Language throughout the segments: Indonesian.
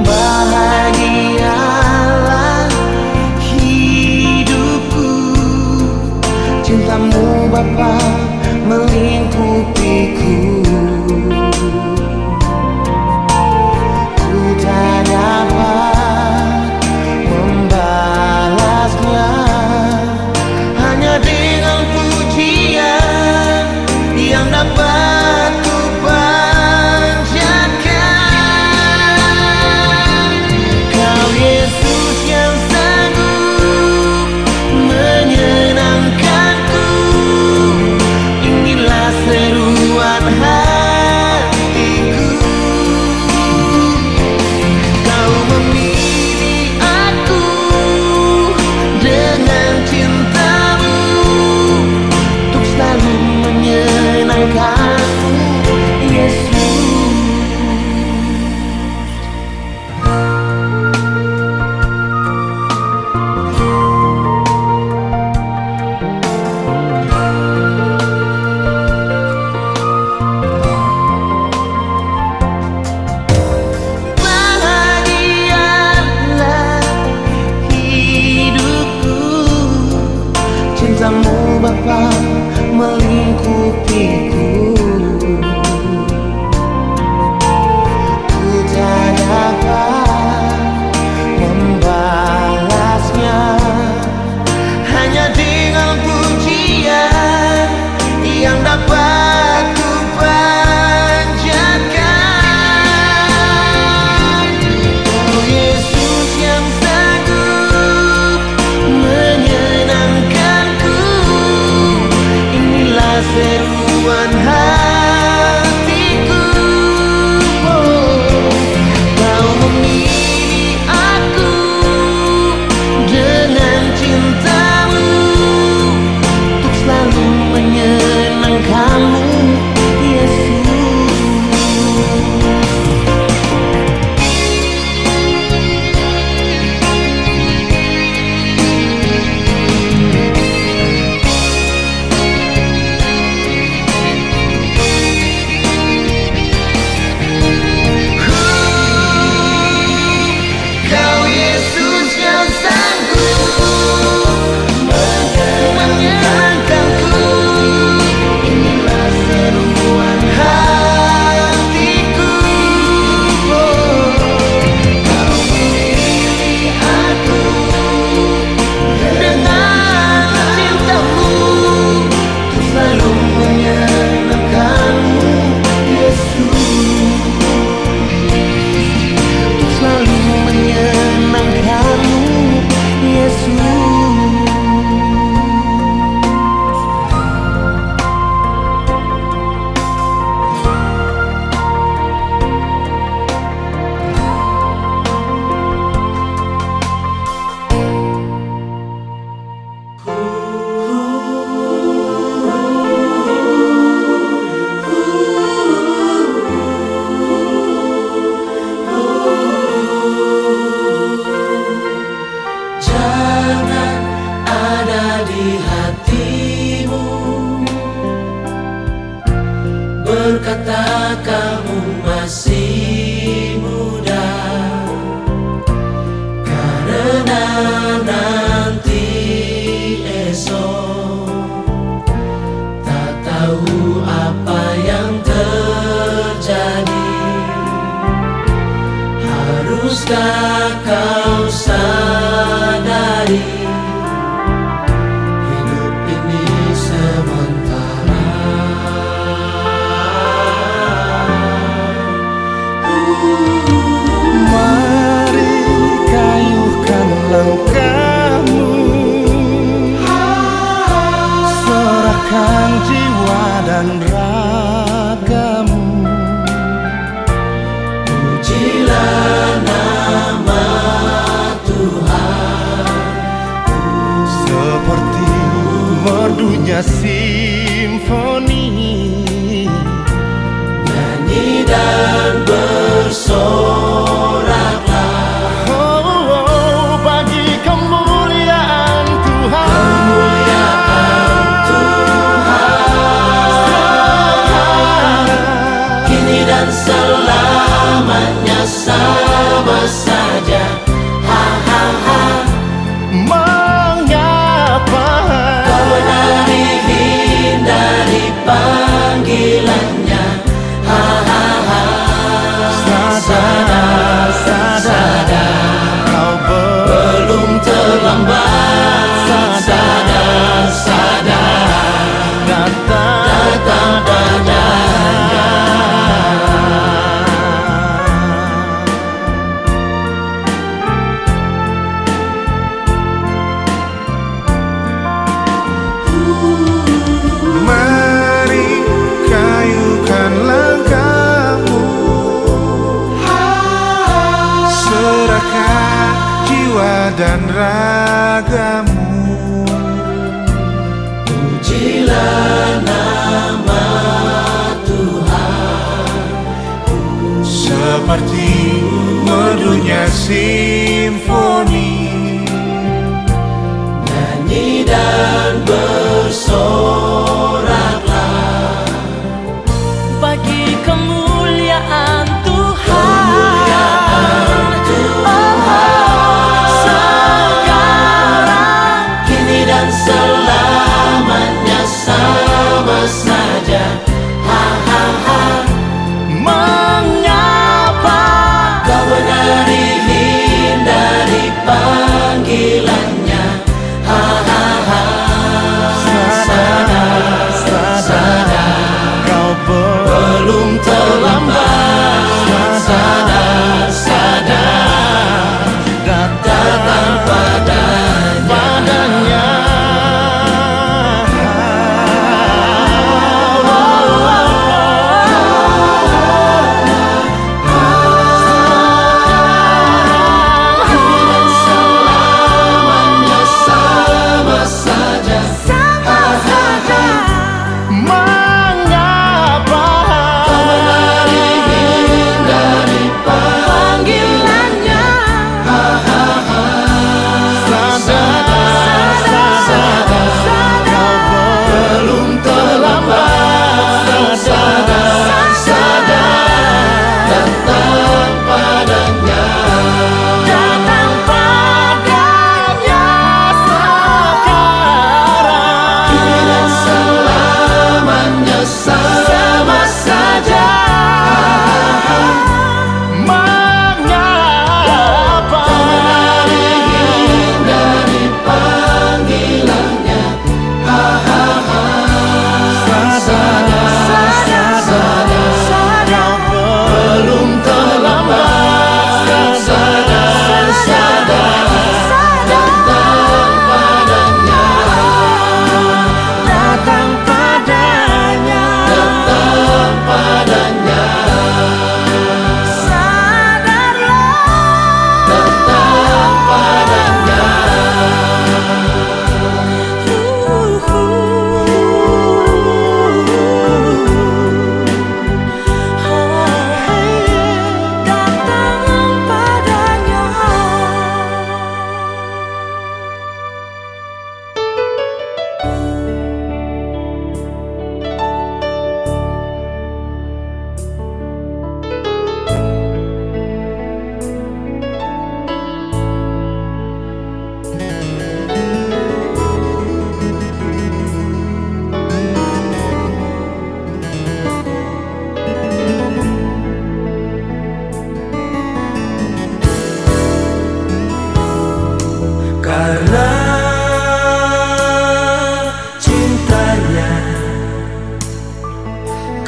Bahagialah hidupku, cintamu Bapa melingkupiku. Ku tak dapat membalasnya, hanya dengan pujian yang dapat. Cintamu Bapa melingkupiku, ku tak dapat membalasnya, hanya dengan pujian yang dapat ku panjatkan. Oh Yesus yang sanggup menyenangkanku, inilah seruan hatiku. Oh, kau memilih aku dengan cintamu, untuk selalu menyenangkanmu, Yesus. dan ragamu. Pujilah nama Tuhan, seperti medunya simfoni, nyanyi dan bersoraklah bagi kemuliaan Tuhan.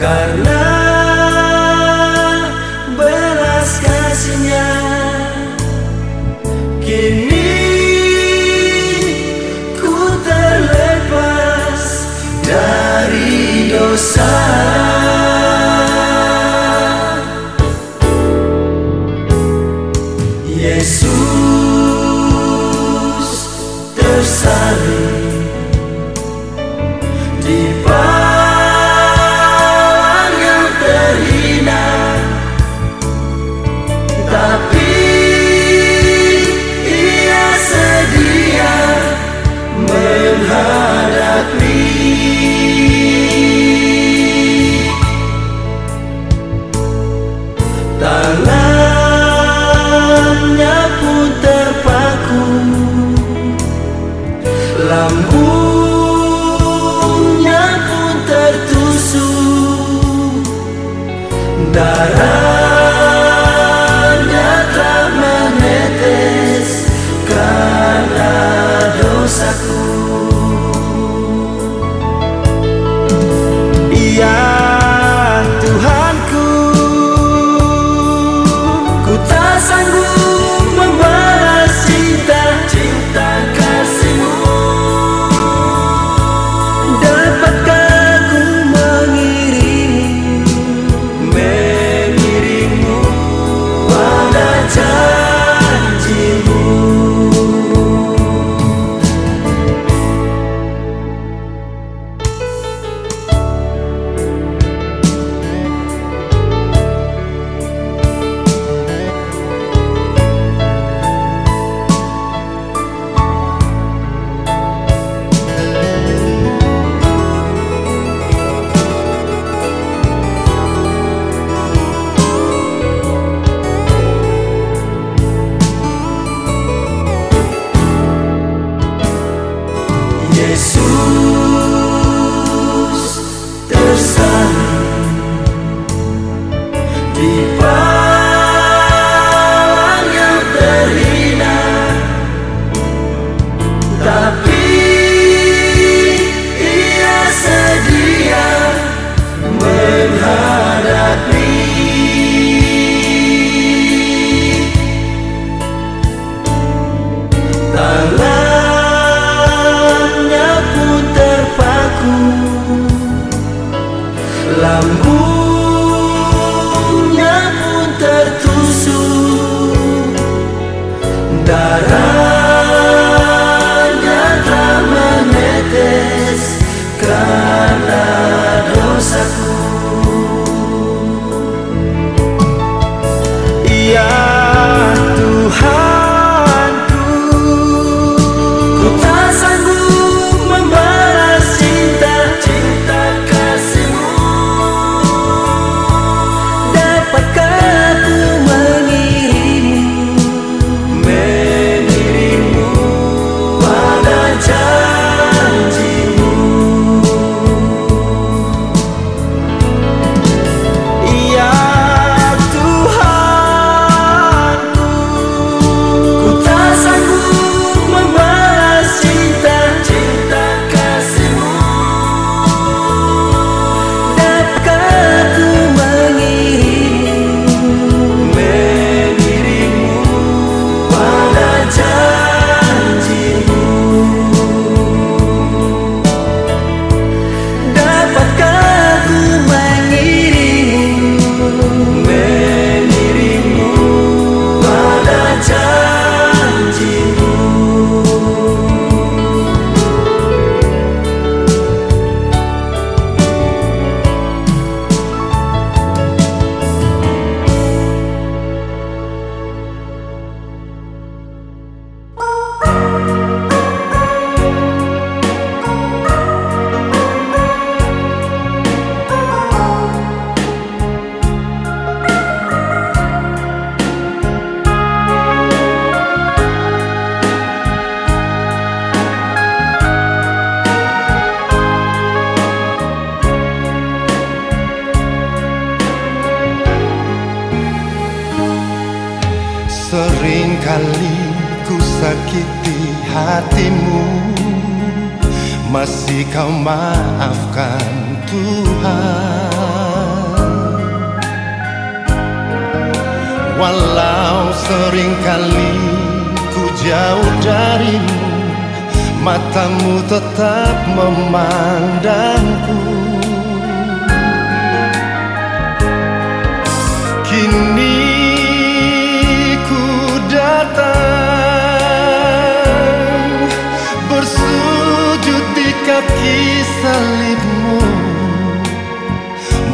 Karena belas kasihnya, kini ku terlepas dari dosa. Yesus tersalib di janjimu. Darahnya telah menetes karena dosaku. Ya Tuhanku, ku tak sanggup membalas cinta kasih-Mu. Dapatkah ku mengirimmu pada janji-Mu? Ya Tuhanku, ku tak sanggup membalas cinta kasih-Mu. Dapatkah ku mengirimmu pada janji-Mu? Dapatkah ku mengirimmu pada janji-Mu? Seringkali ku sakiti hatimu, masih kau maafkan Tuhan. Walau seringkali ku jauh darimu, matamu tetap memandangku. Kini bersujud di kaki salib-Mu,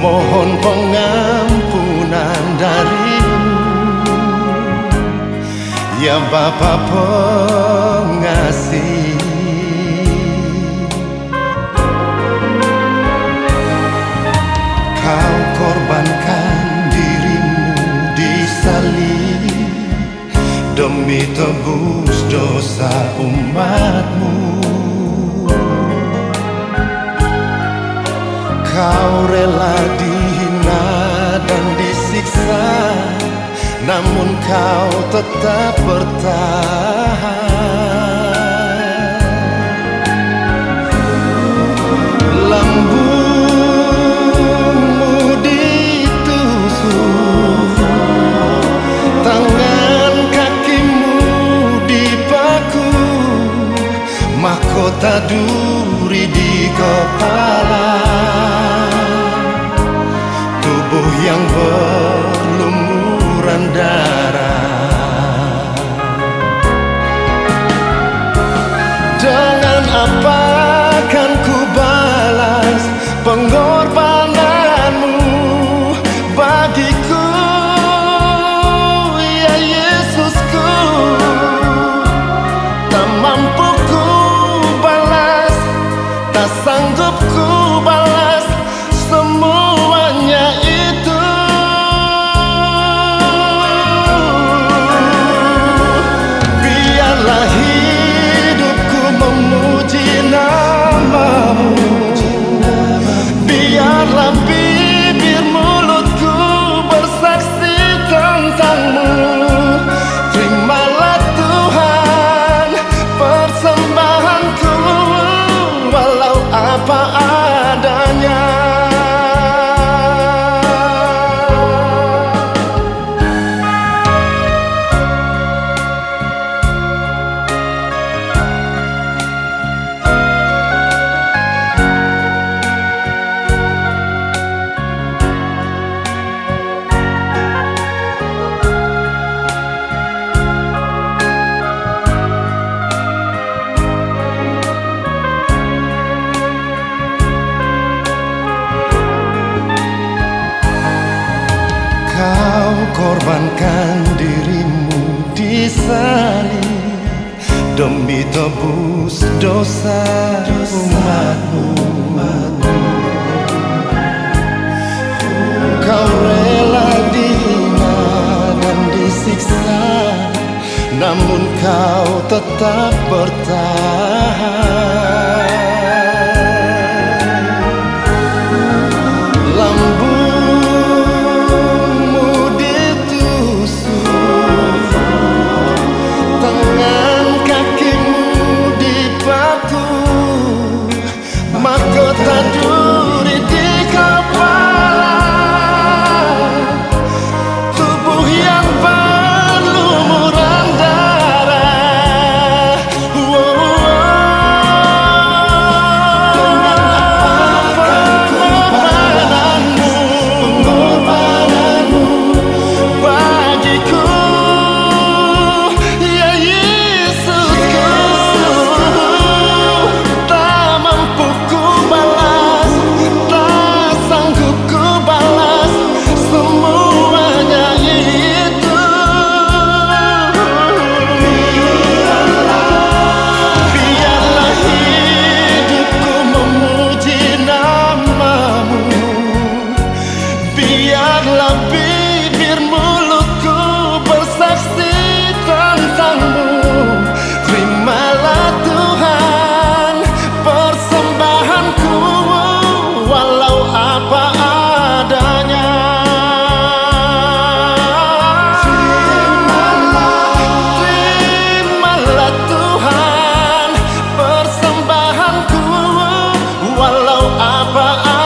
mohon pengampunan dari-Mu, ya Bapa pengasih. Kau korbankan diri-Mu di salib demi tebus dosa umat-Mu. Kau rela dihina dan disiksa, namun kau tetap bertahan. Lambungmu ditusuk, tangan kakimu dipaku, mahkota duri di kepala, tubuh yang berlumuran darah. Dengan apa akan ku balas pengorbananmu bagiku, ya Yesusku? Tak mampu ku balas, tak disalib demi tebus dosa umatmu. Kau rela dihina dan disiksa, namun kau tetap bertahan. Lambungmu ditusuk, tangan kakimu dibatu, mahkota duri di kepala, tubuh yang berlumuran darah. Pengorbananmu bagiku, ya Yesusku, tak mampu ku balas, tak sanggup ku balas semuanya itu. Biarlah hidupku memuji namamu, biarlah bibir mulutku bersaksi tentangmu. Terimalah Tuhan persembahanku, walau apa adanya. Terimalah Tuhan persembahanku, walau apa adanya.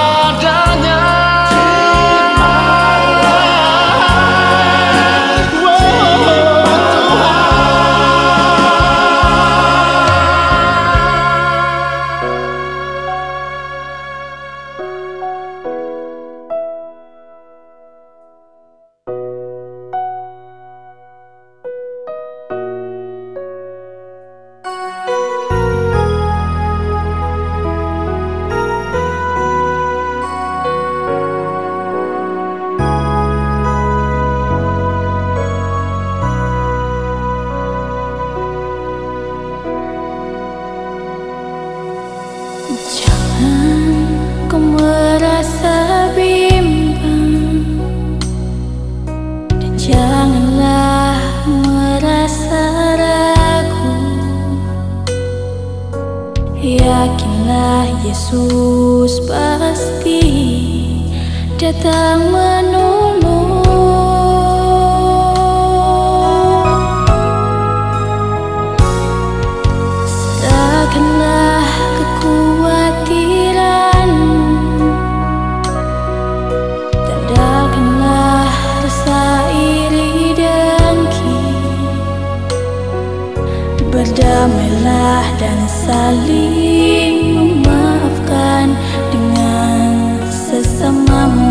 Jangan kau merasa bimbang, dan janganlah merasa ragu. Yakinlah Yesus pasti datang menolong. Serahkanlah kekhawatiranmu, tandalkanlah rasa iri dengki. Berdamailah dan saling memaafkan dengan sesamamu.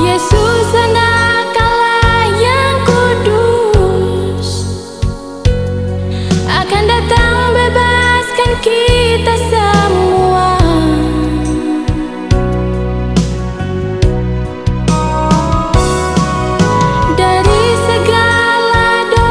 Yesus anak Allah yang kudus akan datang bebaskan kita semua. Dari segala dosa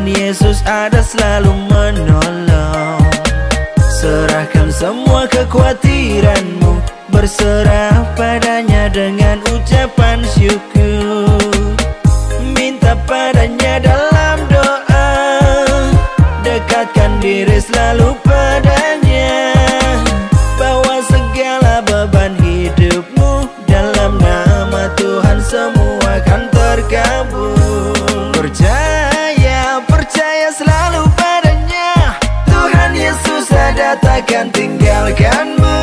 Tuhan Yesus ada selalu menolong. Serahkan semua kekhawatiranmu, berserah padanya dengan ucapan syukur. Minta padanya dalam doa, dekatkan diri selalu padanya. Bawa segala beban hidupmu, dalam nama Tuhan semua akan terkabul. Percaya, percaya selalu padanya. Tuhan Yesus ada, takkan tinggalkanmu.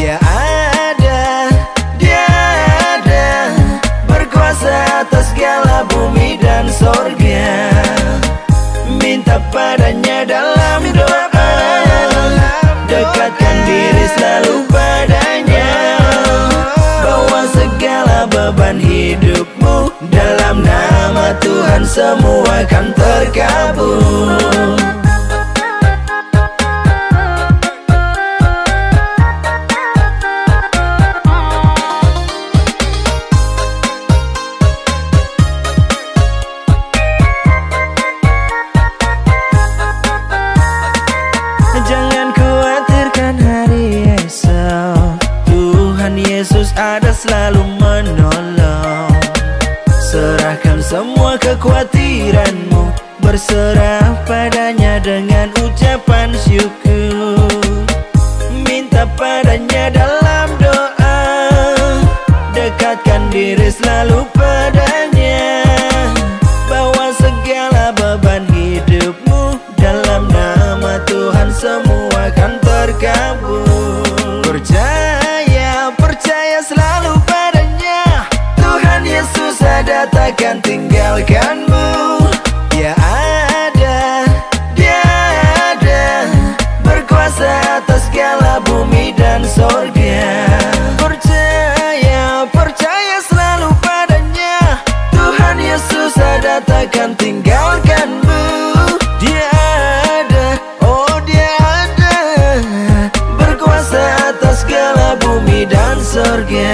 Dia ada, dia ada, berkuasa atas segala bumi dan sorga. Minta padanya dalam doa, dekatkan diri selalu padanya. Bawa segala beban hidupmu, dalam nama Tuhan semua akan terkabul. Ada selalu menolong. Serahkan semua kekhawatiranmu, berserah padanya dengan ucapan syukur. Minta padanya dalam doa, dekatkan diri selalu padanya. Bawa segala beban hidupmu, dalam nama Tuhan semua akan terkabul. Percaya, percaya selalu padanya. Tuhan Yesus ada, takkan tinggalkanmu. Dia ada, berkuasa atas segala bumi dan sorga. Percaya, percaya selalu padanya. Tuhan Yesus ada, takkan tinggalkanmu. Dia ada, oh dia ada, berkuasa atas segala bumi dan sorga.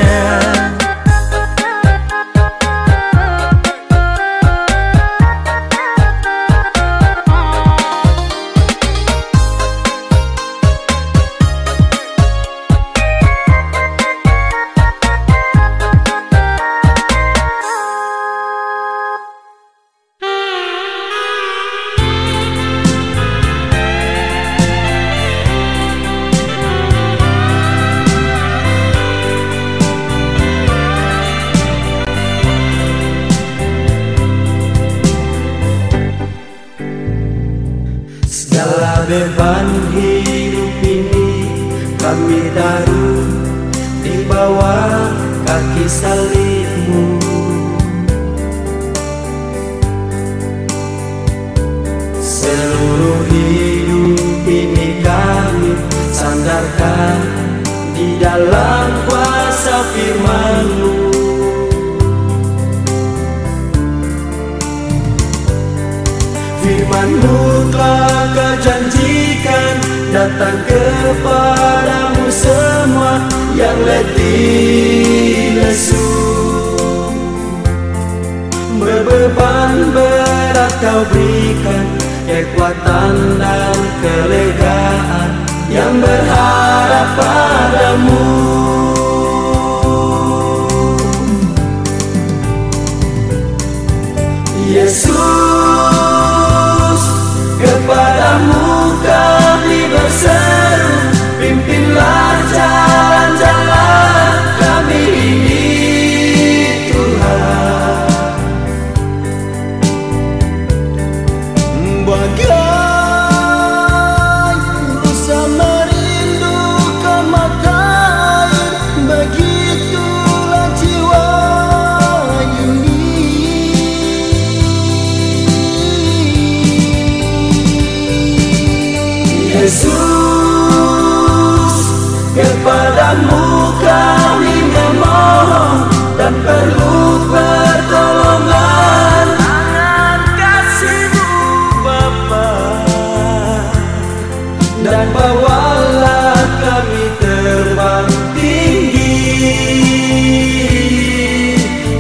Beban hidup ini kami taruh di bawah kaki salibmu. Seluruh hidup ini kami sandarkan di dalam kuasa firman-Mu. Firman-Mu telah Kau janjikan datang kepadamu semua yang letih lesu. Berbeban berat Kau berikan kekuatan dan kelegaan yang berharap padamu. Yesus, kepadamu kami berseru, pimpinlah jalan-jalan kami ini Tuhan. Bagai rusa merindu ke mata air, begitulah jiwa ini. Yesus, kepadamu kami memohon dan perlu pertolongan tangan kasih-Mu Bapa, dan bawalah kami terbang tinggi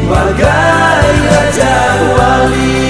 bagai raja wali.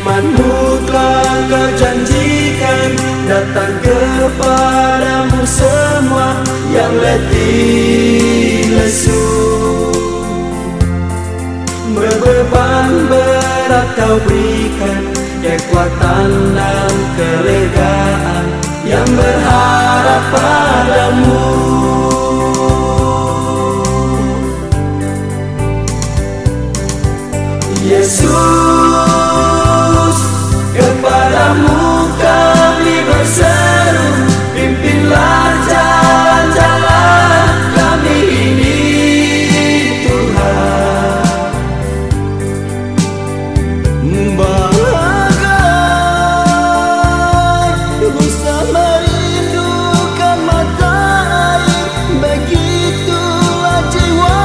Firman-Mu telah Kau janjikan datang kepadamu semua yang letih lesu. Berbeban berat Kau berikan kekuatan dan kelegaan yang berharap padamu. Yesus, kepadamu kami berseru, pimpinlah jalan-jalan kami ini Tuhan. Bagai busa merindukan mata air, begitulah jiwa.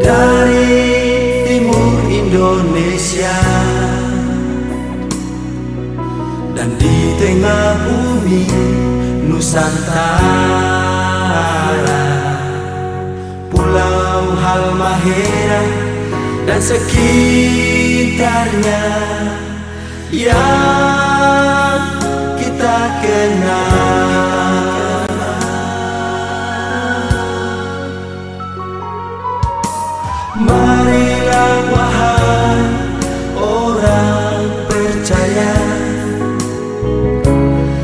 dari timur Indonesia dan di tengah bumi Nusantara, Pulau Halmahera dan sekitarnya yang kita kenal. Marilah wahai orang percaya,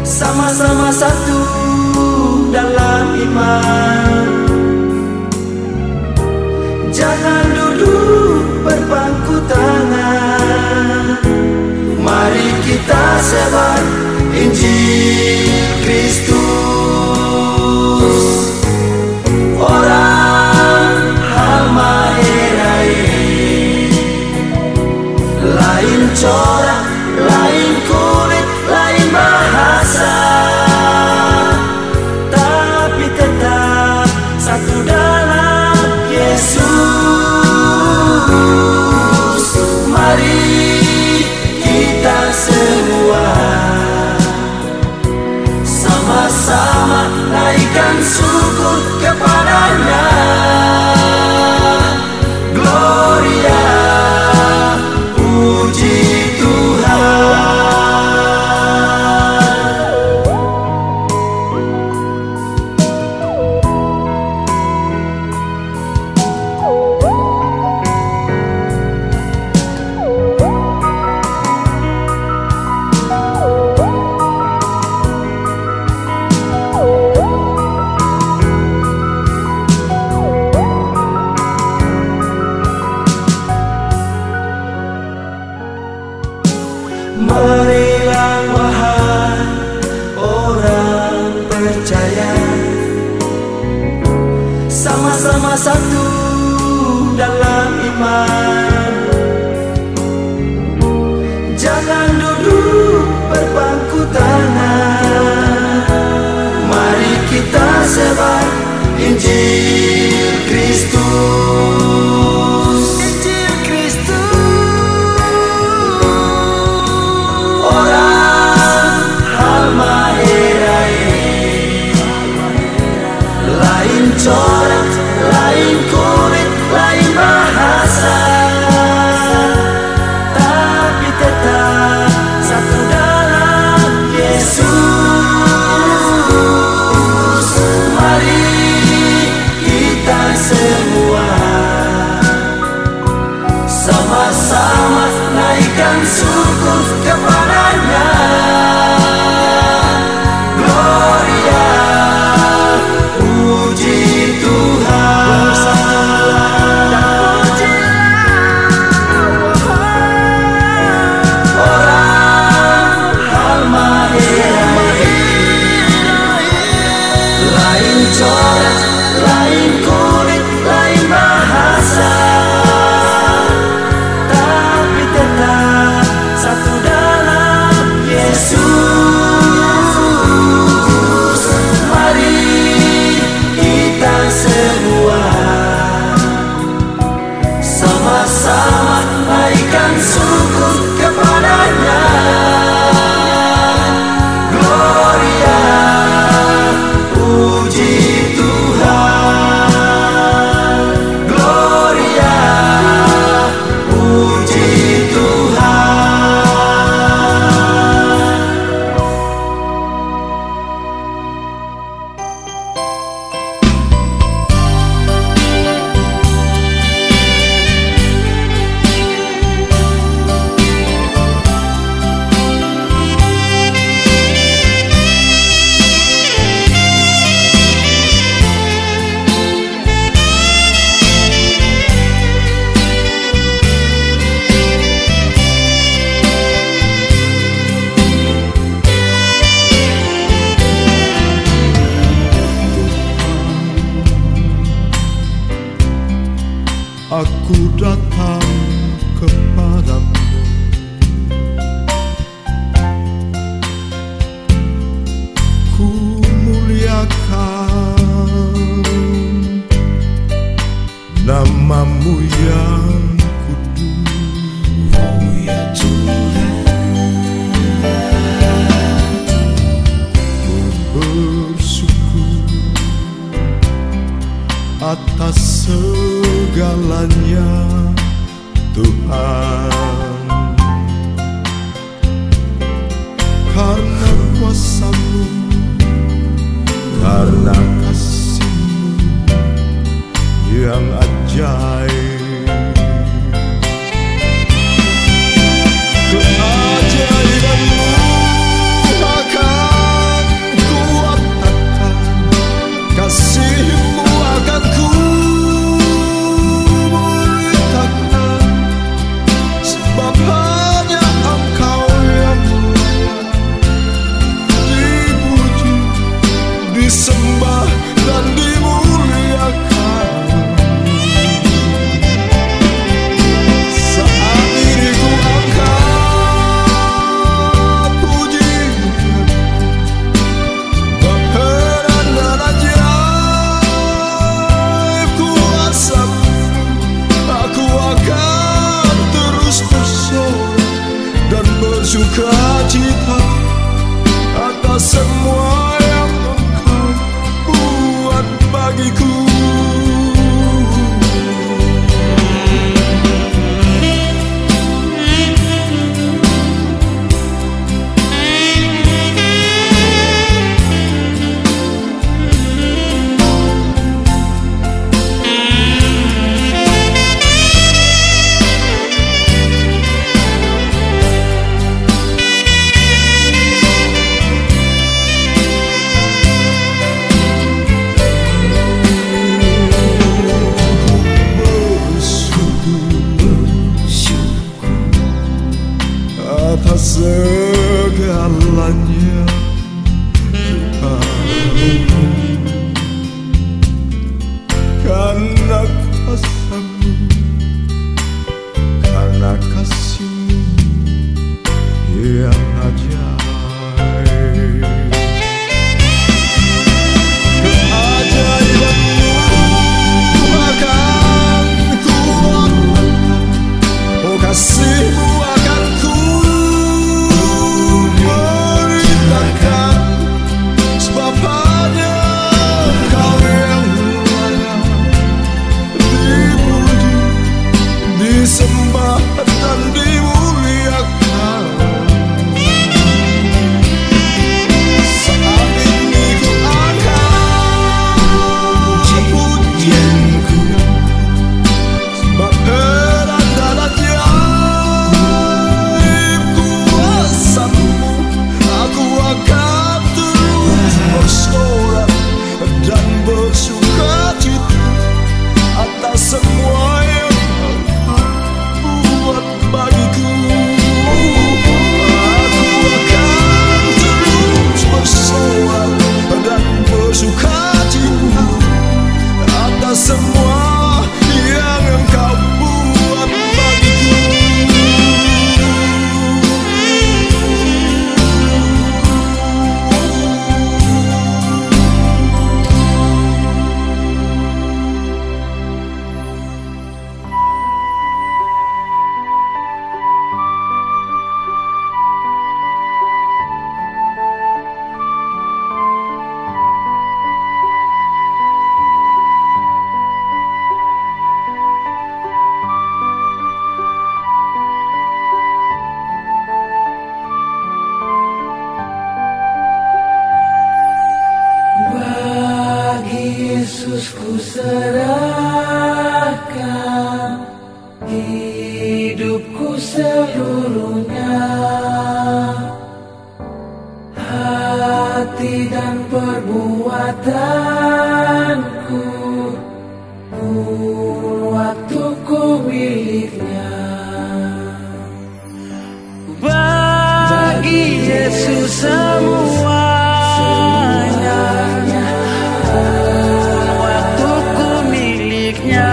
sama-sama satu dalam iman. Jangan duduk berpangku tangan, mari kita sebar Injil Kristus. Orang Halmahera lain corak, lain kulit, lain bahasa, tapi tetap satu dalam Yesus. Mari kita semua sama-sama naikkan syukur kepadanya. Gloria, puji Tuhan. Marilah wahai orang percaya, sama-sama satu dalam iman. Jangan duduk berpangku tangan, mari kita sebar Injil Kristus. Orang Halmahera lain corak, lain kulit, lain bahasa, tapi tetap satu dalam Yesus. Mari kita semua sama-sama naikkan syukur kepadanya. Gloria, puji Tuhan. Orang Halmahera lain corak, lain kulit, lain bahasa, tapi tetap satu dalam Yesus. Mari kita semua sama-sama naikkan syukur kepadanya. Gloria, puji Tuhan. Gloria, puji Tuhan. Aku datang kepadamu, ku muliakan namamu. namamu yang kudus. Oh ya Tuhan, ku bersyukur atas segalanya Tuhan, karena kuasamu, karena kasihmu yang ajaib. Sukacita atas semua yang Engkau buat bagiku. Segalanya Tuhanku, karena kuasamu, karena kasihmu yang ajaib. Keajaibanmu akan kuatkan, oh kasihmu akan ku sembah dan dimuliakan. Saat ini ku angkat pujianku, sebab terang dan ajaib kuasamu. Aku akan terus bersorak dan bersuka cita atas semua yang Yesusku serahkan hidupku seluruhnya, hati dan perbuatanku, waktuku miliknya. Bagi Yesus semuanya, waktuku miliknya.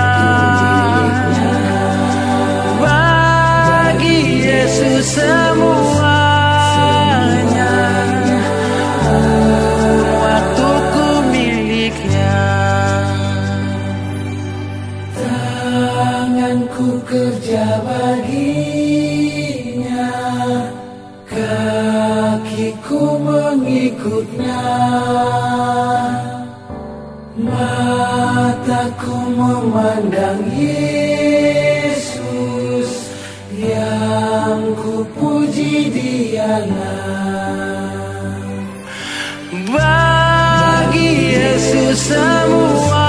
Bagi Yesus semuanya, waktuku miliknya. akan ku kerja baginya, kakiku mengikutnya, mataku memandang Yesus yang ku puji, Dialah bagi Yesus semua.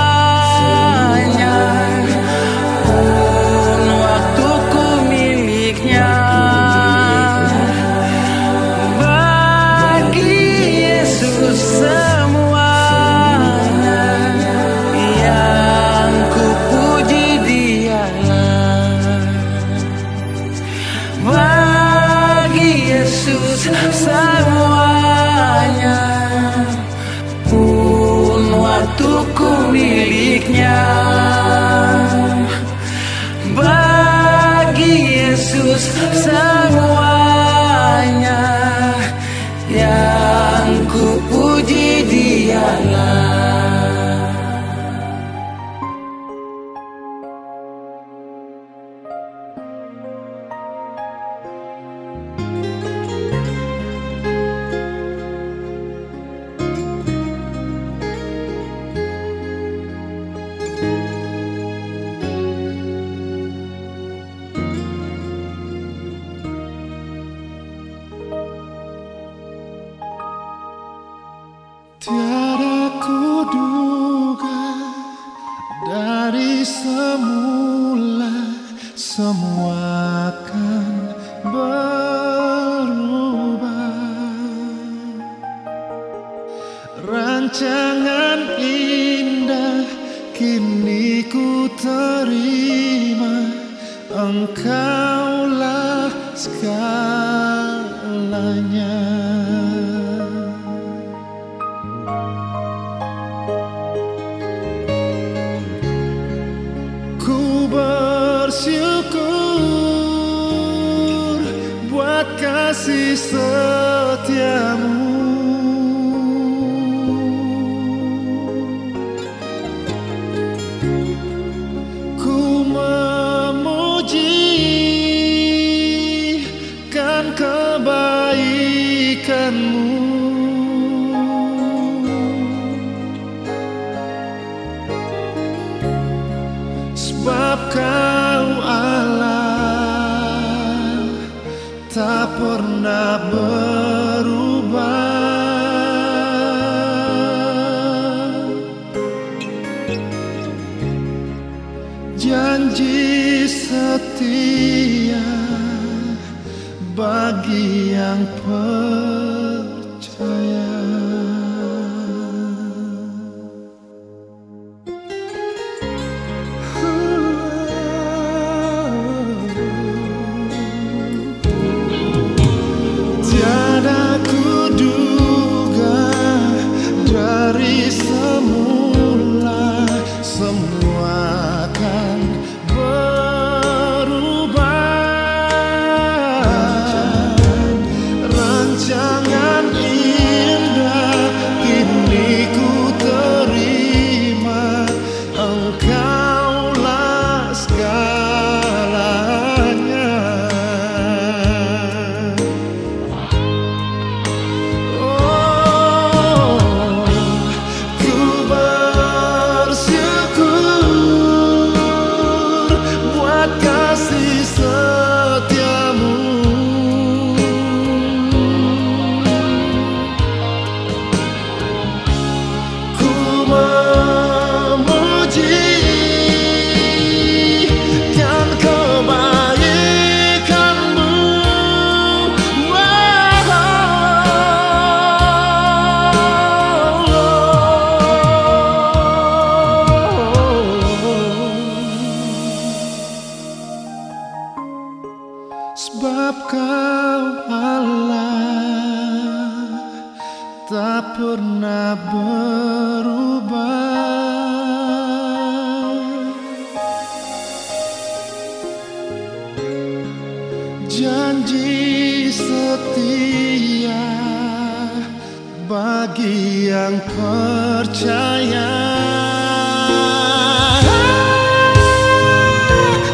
Percaya,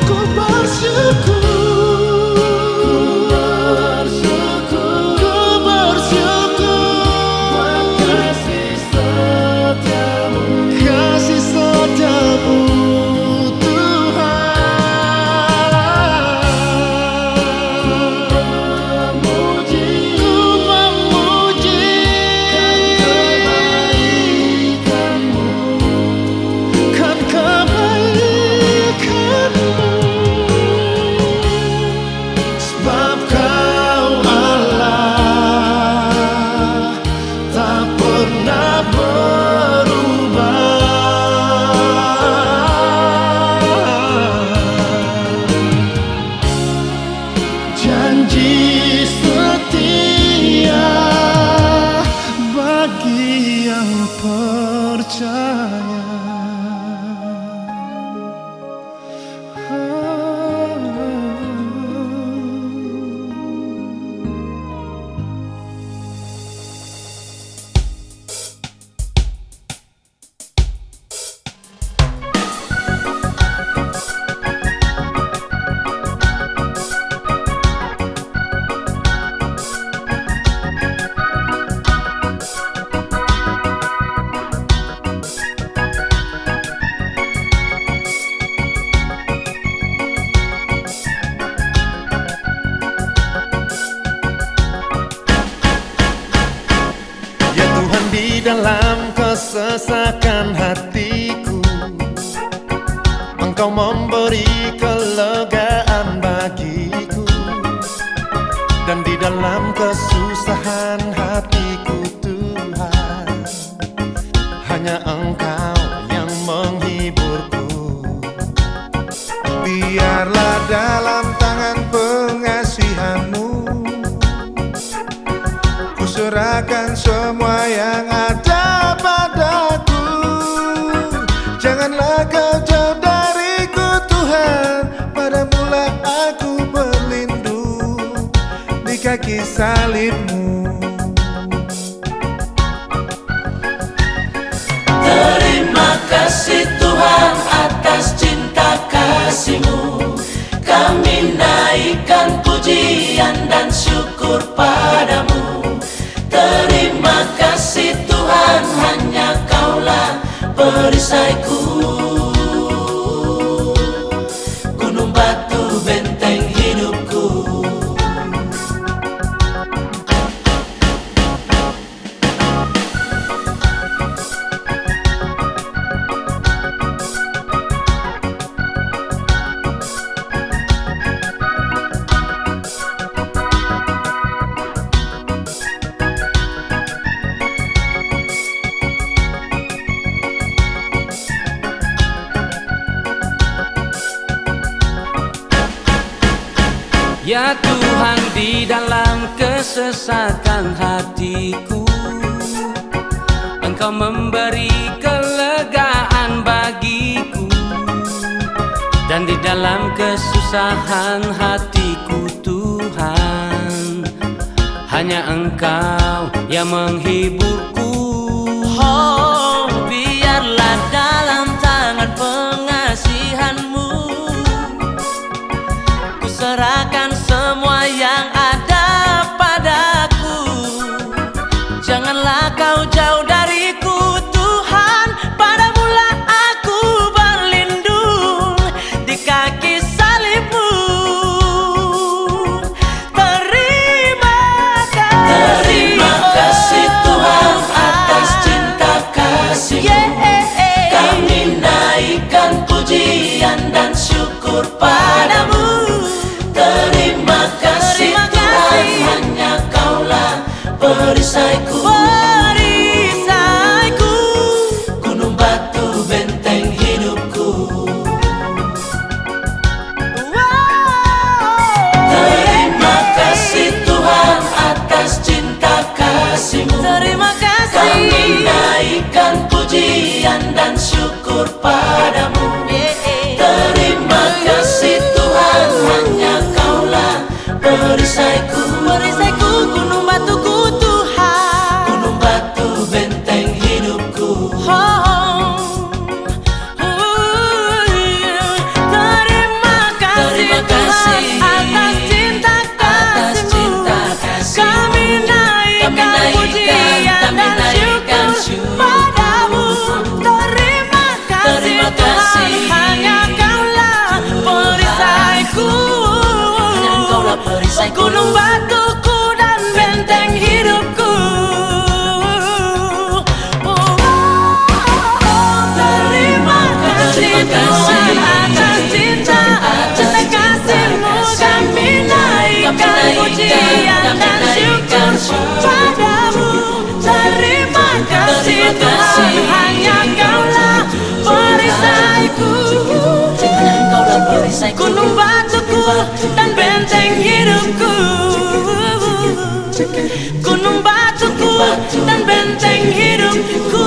ku dalam kesesakan hatiku, Engkau memberi kelegaan bagiku, dan di dalam kesusahan hatiku Tuhan, hanya Engkau yang menghiburku. Biarlah dalam tangan pengasihan-Mu ku serahkan semua yang ada padaku. Janganlah Kau jauh dariku Tuhan, padaMu-lah aku berlindung di kaki salib-Mu. Terima kasih Tuhan atas cinta kasih-Mu, kami naikkan pujian dan syukur padamu. Terima kasih Tuhan, hanya Kaulah perisaiku, gunung batu benteng hidupku. Ya Tuhan, di dalam kesesakan hatiku, Engkau memberi kelegaan bagiku, dan di dalam kesusahan hatiku Tuhan, hanya Engkau yang menghiburku. Oh, biarlah dalam tangan pengasihan-Mu ku serahkan semua yang ada padaku. Janganlah Kau jauh dariku Tuhan, padaMu-lah aku berlindung di kaki salib-Mu. Terima kasih Tuhan atas cinta kasih-Mu, kami naikkan pujian dan syukur padamu. Perisaiku, gunung batu benteng hidupku. Terima kasih Tuhan atas cinta kasih-Mu, kami naikkan pujian dan syukur padamu. Terima kasih Tuhan, hanya Kaulah perisaiku, gunung batuku Tuhan, gunung batu benteng hidupku. Terima kasih atas cinta kasih-Mu, kami naikkan pujian dan syukur padamu. Terima kasih Tuhan, hanya Kaulah perisaiku, gunung batuku dan benteng hidupku. Terima kasih atas cinta kasih-Mu, kami naikkan pujian dan syukur padamu. Terima kasih Tuhan, hanya Kaulah perisaiku, gunung batuku dan benteng hidupku, gunung batuku dan benteng hidupku.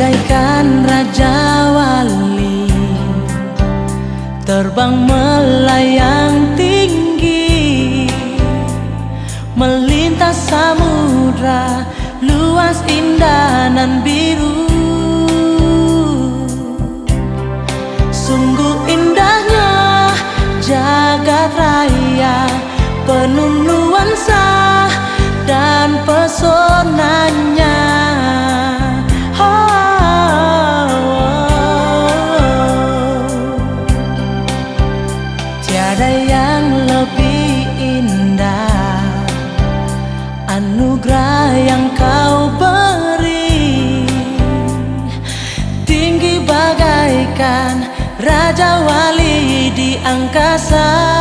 Bagaikan raja wali terbang melayang tinggi, melintas samudra luas indah nan biru. Sungguh indahnya jagat pesonanya. Oh, oh, oh. Tiada yang lebih indah anugerah yang kau beri, tinggi bagaikan raja wali di angkasa.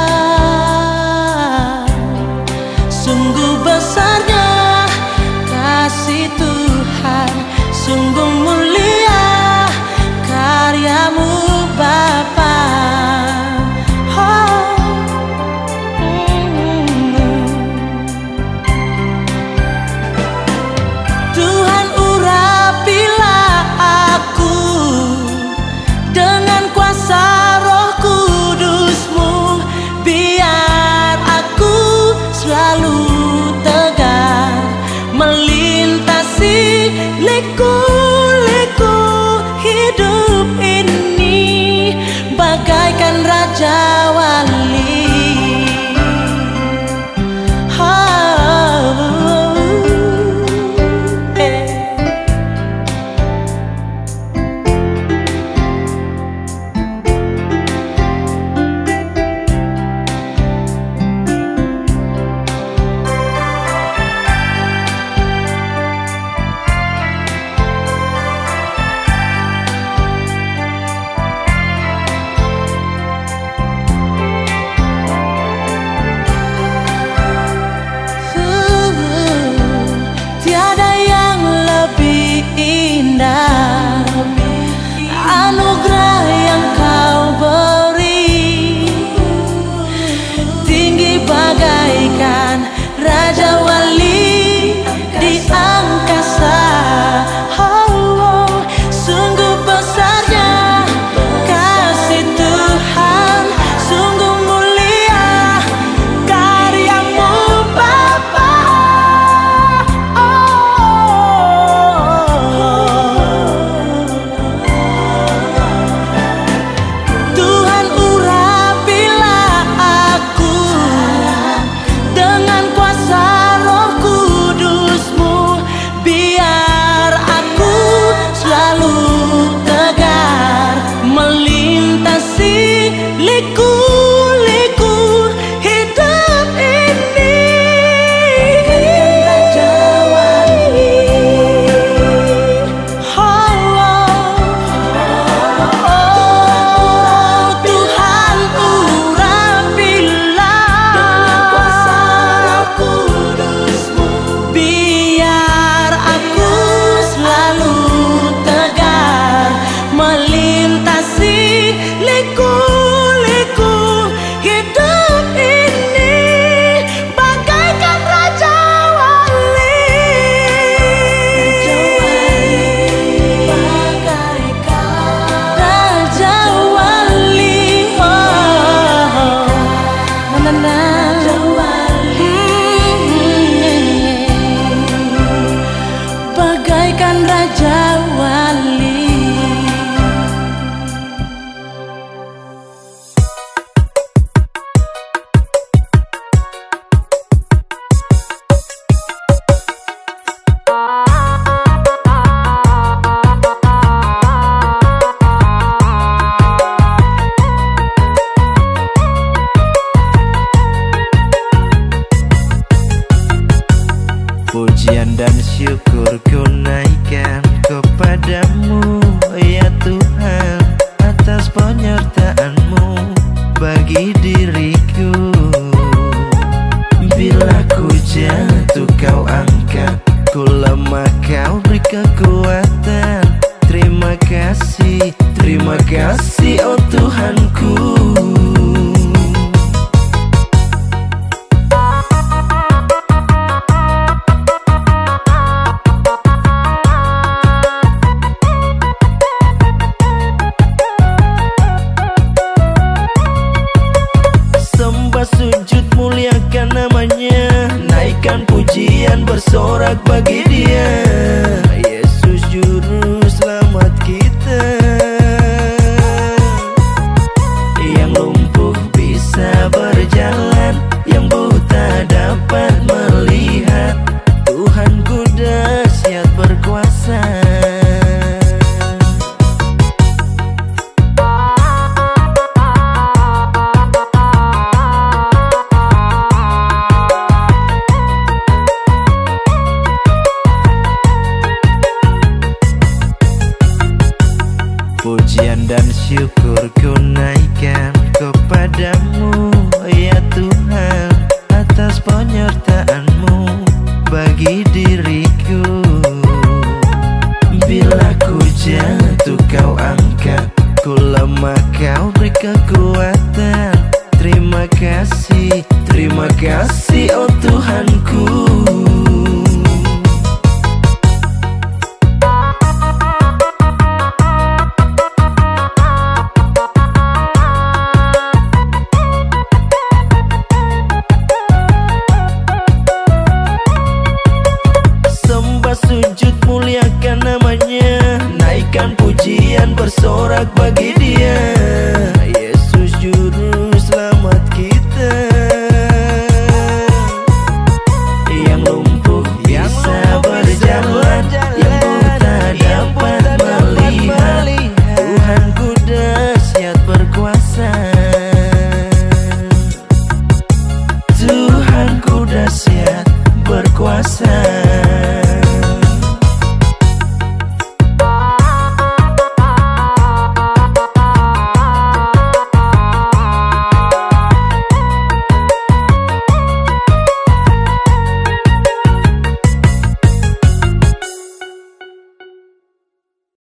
Pujian dan syukur ku naikkan kepadamu, ya Tuhan, atas penyertaan-Mu bagi diriku. Bila ku jatuh Kau angkat, ku lemah Kau beri kekuatan. Terima kasih oh Tuhanku. Sorak bagi Dia, Yesus Juru Selamat kita, yang pujian dan syukurku naikkan kepadamu, ya Tuhan, atas penyertaan-Mu bagi diriku. Bila ku jatuh, Kau angkat, ku lemah, Kau beri kekuatan. Terima kasih, oh Tuhanku. Sujud muliakan nama-Nya, naikkan pujian bersorak bagi Dia.